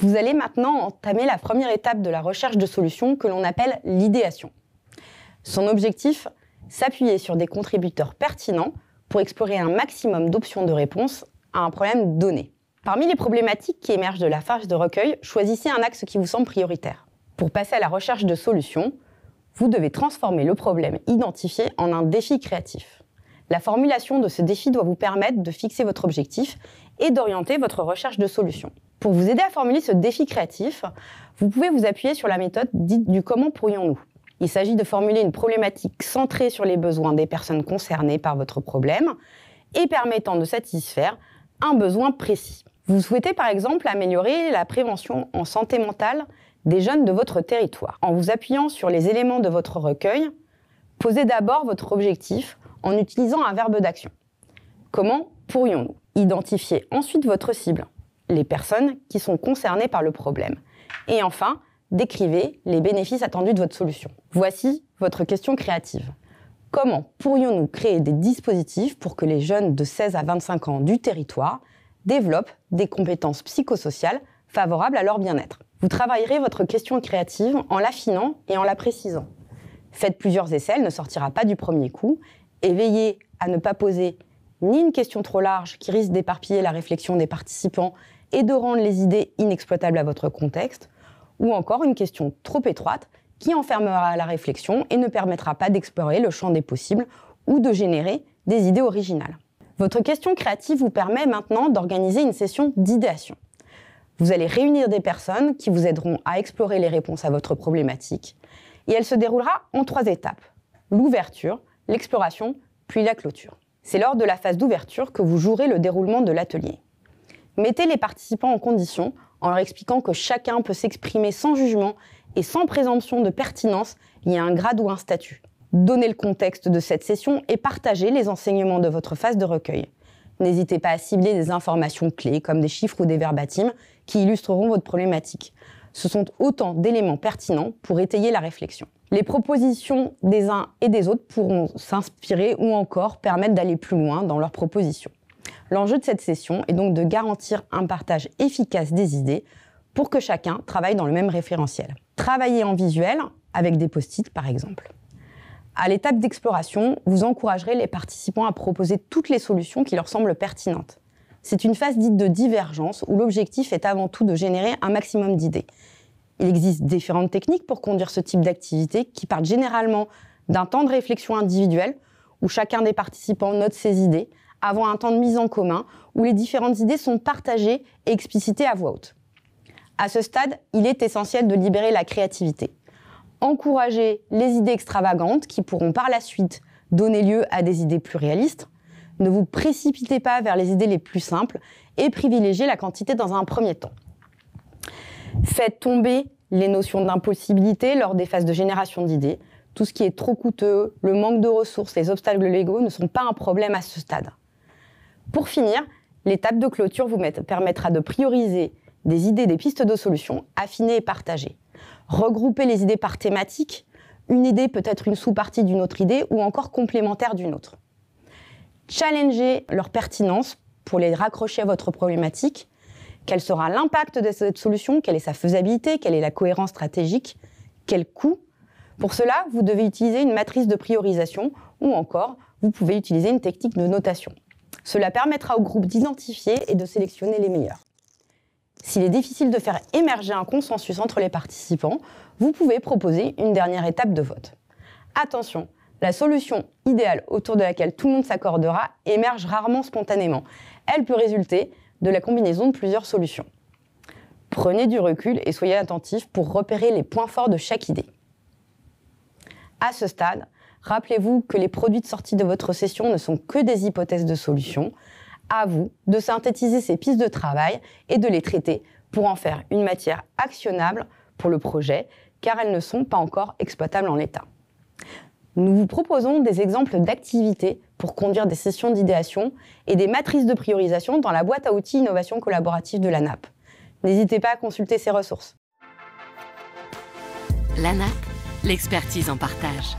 Vous allez maintenant entamer la première étape de la recherche de solutions que l'on appelle l'idéation. Son objectif, s'appuyer sur des contributeurs pertinents pour explorer un maximum d'options de réponse à un problème donné. Parmi les problématiques qui émergent de la phase de recueil, choisissez un axe qui vous semble prioritaire. Pour passer à la recherche de solutions, vous devez transformer le problème identifié en un défi créatif. La formulation de ce défi doit vous permettre de fixer votre objectif et d'orienter votre recherche de solutions. Pour vous aider à formuler ce défi créatif, vous pouvez vous appuyer sur la méthode dite du « comment pourrions-nous ». Il s'agit de formuler une problématique centrée sur les besoins des personnes concernées par votre problème et permettant de satisfaire un besoin précis. Vous souhaitez par exemple améliorer la prévention en santé mentale des jeunes de votre territoire. En vous appuyant sur les éléments de votre recueil, posez d'abord votre objectif en utilisant un verbe d'action. Comment pourrions-nous ? Identifiez ensuite votre cible, les personnes qui sont concernées par le problème. Et enfin, décrivez les bénéfices attendus de votre solution. Voici votre question créative. Comment pourrions-nous créer des dispositifs pour que les jeunes de 16 à 25 ans du territoire développent des compétences psychosociales favorables à leur bien-être? Vous travaillerez votre question créative en l'affinant et en la précisant. Faites plusieurs essais, elle ne sortira pas du premier coup, et veillez à ne pas poser ni une question trop large qui risque d'éparpiller la réflexion des participants et de rendre les idées inexploitables à votre contexte, ou encore une question trop étroite qui enfermera la réflexion et ne permettra pas d'explorer le champ des possibles ou de générer des idées originales. Votre question créative vous permet maintenant d'organiser une session d'idéation. Vous allez réunir des personnes qui vous aideront à explorer les réponses à votre problématique et elle se déroulera en trois étapes, l'ouverture, l'exploration, puis la clôture. C'est lors de la phase d'ouverture que vous jouerez le déroulement de l'atelier. Mettez les participants en condition en leur expliquant que chacun peut s'exprimer sans jugement et sans présomption de pertinence liée à un grade ou un statut. Donnez le contexte de cette session et partagez les enseignements de votre phase de recueil. N'hésitez pas à cibler des informations clés comme des chiffres ou des verbatims qui illustreront votre problématique. Ce sont autant d'éléments pertinents pour étayer la réflexion. Les propositions des uns et des autres pourront s'inspirer ou encore permettre d'aller plus loin dans leurs propositions. L'enjeu de cette session est donc de garantir un partage efficace des idées pour que chacun travaille dans le même référentiel. Travaillez en visuel avec des post-it par exemple. À l'étape d'exploration, vous encouragerez les participants à proposer toutes les solutions qui leur semblent pertinentes. C'est une phase dite de divergence où l'objectif est avant tout de générer un maximum d'idées. Il existe différentes techniques pour conduire ce type d'activité qui partent généralement d'un temps de réflexion individuelle où chacun des participants note ses idées avant un temps de mise en commun où les différentes idées sont partagées et explicitées à voix haute. À ce stade, il est essentiel de libérer la créativité. Encouragez les idées extravagantes qui pourront par la suite donner lieu à des idées plus réalistes. Ne vous précipitez pas vers les idées les plus simples et privilégiez la quantité dans un premier temps. Faites tomber les notions d'impossibilité lors des phases de génération d'idées. Tout ce qui est trop coûteux, le manque de ressources, les obstacles légaux ne sont pas un problème à ce stade. Pour finir, l'étape de clôture vous permettra de prioriser des idées, des pistes de solutions, affiner et partager. Regrouper les idées par thématique, une idée peut être une sous-partie d'une autre idée ou encore complémentaire d'une autre. Challengez leur pertinence pour les raccrocher à votre problématique. Quel sera l'impact de cette solution? Quelle est sa faisabilité? Quelle est la cohérence stratégique? Quel coût? Pour cela, vous devez utiliser une matrice de priorisation ou encore vous pouvez utiliser une technique de notation. Cela permettra au groupe d'identifier et de sélectionner les meilleurs. S'il est difficile de faire émerger un consensus entre les participants, vous pouvez proposer une dernière étape de vote. Attention, la solution idéale autour de laquelle tout le monde s'accordera émerge rarement spontanément. Elle peut résulter de la combinaison de plusieurs solutions. Prenez du recul et soyez attentifs pour repérer les points forts de chaque idée. À ce stade, rappelez-vous que les produits de sortie de votre session ne sont que des hypothèses de solutions. À vous de synthétiser ces pistes de travail et de les traiter pour en faire une matière actionnable pour le projet, car elles ne sont pas encore exploitables en l'état. Nous vous proposons des exemples d'activités pour conduire des sessions d'idéation et des matrices de priorisation dans la boîte à outils Innovation collaborative de l'ANAP. N'hésitez pas à consulter ces ressources. L'ANAP, l'expertise en partage.